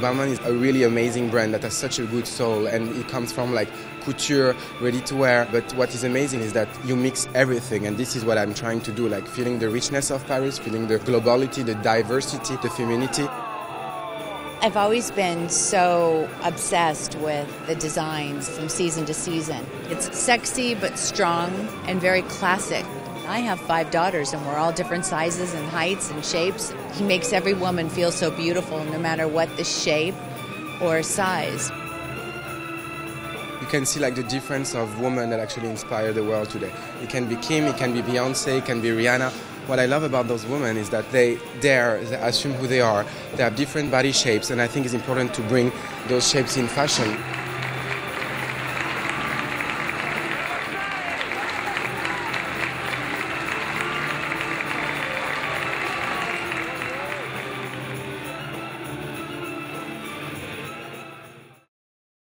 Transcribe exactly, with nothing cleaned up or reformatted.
Balmain is a really amazing brand that has such a good soul, and it comes from like couture, ready-to-wear, but what is amazing is that you mix everything, and this is what I'm trying to do, like feeling the richness of Paris, feeling the globality, the diversity, the femininity. I've always been so obsessed with the designs from season to season. It's sexy but strong and very classic. I have five daughters and we're all different sizes and heights and shapes. He makes every woman feel so beautiful no matter what the shape or size. You can see like the difference of women that actually inspire the world today. It can be Kim, it can be Beyonce, it can be Rihanna. What I love about those women is that they dare, they assume who they are, they have different body shapes, and I think it's important to bring those shapes in fashion.